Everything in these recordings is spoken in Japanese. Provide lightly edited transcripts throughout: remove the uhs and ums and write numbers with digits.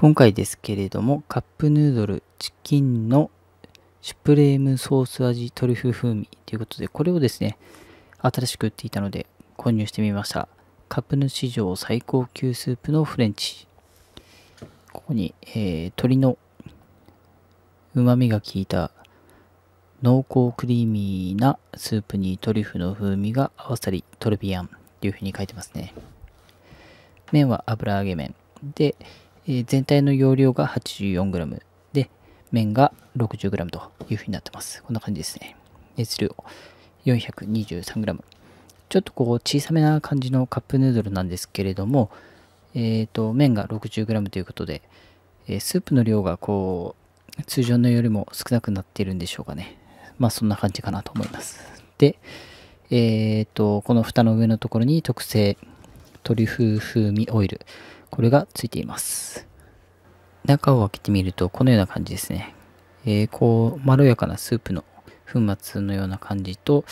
今回ですけれども、カップヌードルチキンのシュプレームソース味トリュフ風味ということで、これをですね、新しく売っていたので購入してみました。カップヌー史上最高級スープのフレンチ。ここに、鶏の旨味が効いた濃厚クリーミーなスープにトリュフの風味が合わさりトルビアンというふうに書いてますね。麺は油揚げ麺で、全体の容量が 84g で、麺が 60g というふうになってます。こんな感じですね。熱量 423g。ちょっとこう小さめな感じのカップヌードルなんですけれども、麺が 60g ということで、スープの量がこう通常のよりも少なくなっているんでしょうかね。まあそんな感じかなと思います。で、この蓋の上のところに特製トリュフ風味オイル。これがついています。中を開けてみるとこのような感じですね。こうまろやかなスープの粉末のような感じと、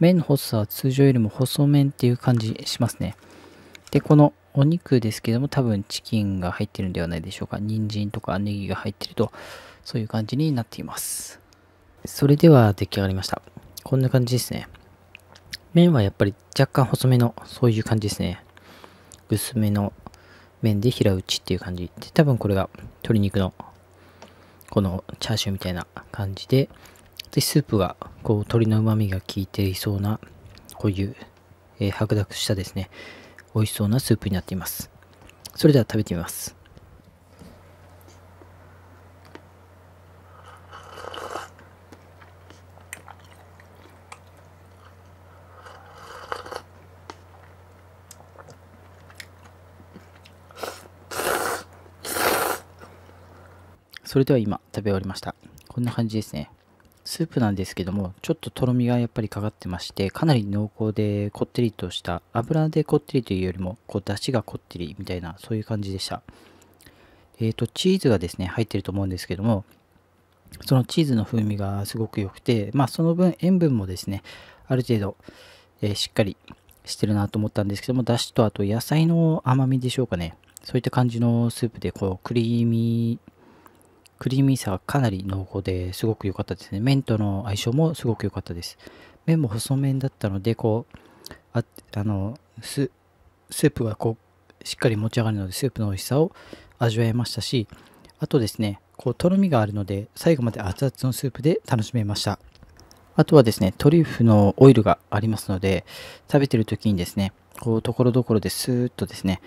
麺の細さは通常よりも細麺っていう感じしますね。で、このお肉ですけども、多分チキンが入ってるんではないでしょうか。人参とかネギが入ってると、そういう感じになっています。それでは出来上がりました。こんな感じですね。麺はやっぱり若干細めの、そういう感じですね。薄めの麺で平打ちっていう感じで、多分これが鶏肉のこのチャーシューみたいな感じで、でスープがこう鶏の旨味が効いていそうな、こういう、白濁したですね、美味しそうなスープになっています。それでは食べてみます。それでは今食べ終わりました。こんな感じですね。スープなんですけども、ちょっととろみがやっぱりかかってまして、かなり濃厚でこってりとした、油でこってりというよりも、こう出汁がこってりみたいな、そういう感じでした。チーズがですね、入ってると思うんですけども、そのチーズの風味がすごく良くて、まあその分塩分もですね、ある程度、しっかりしてるなと思ったんですけども、出汁とあと野菜の甘みでしょうかね。そういった感じのスープで、こうクリーミーさがかなり濃厚ですごく良かったですね。麺との相性もすごく良かったです。麺も細麺だったので、こう、スープがこう、しっかり持ち上がるので、スープの美味しさを味わえましたし、あとですね、こう、とろみがあるので、最後まで熱々のスープで楽しめました。あとはですね、トリュフのオイルがありますので、食べてる時にですね、こう、ところどころでスーッとですね、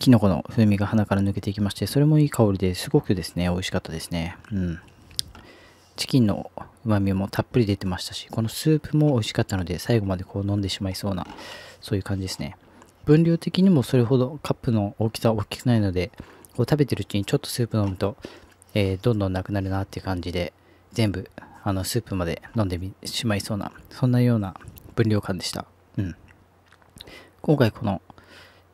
キノコの風味が鼻から抜けていきまして、それもいい香りですごくですね、美味しかったですね。うん。チキンの旨味もたっぷり出てましたし、このスープも美味しかったので、最後までこう飲んでしまいそうな、そういう感じですね。分量的にもそれほどカップの大きさは大きくないので、こう食べてるうちにちょっとスープ飲むと、どんどんなくなるなっていう感じで、全部スープまで飲んでしまいそうな、そんなような分量感でした。うん。今回この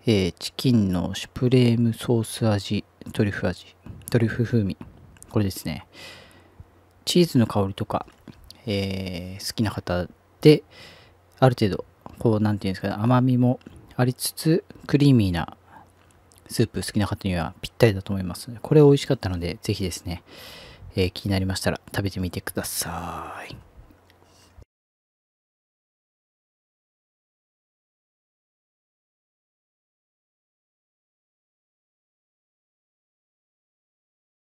チキンのシュプレームソース味、トリュフ風味。これですね。チーズの香りとか、好きな方で、ある程度、こう、なんていうんですかね、甘みもありつつ、クリーミーなスープ、好きな方にはぴったりだと思います。これ美味しかったので、ぜひですね、気になりましたら食べてみてください。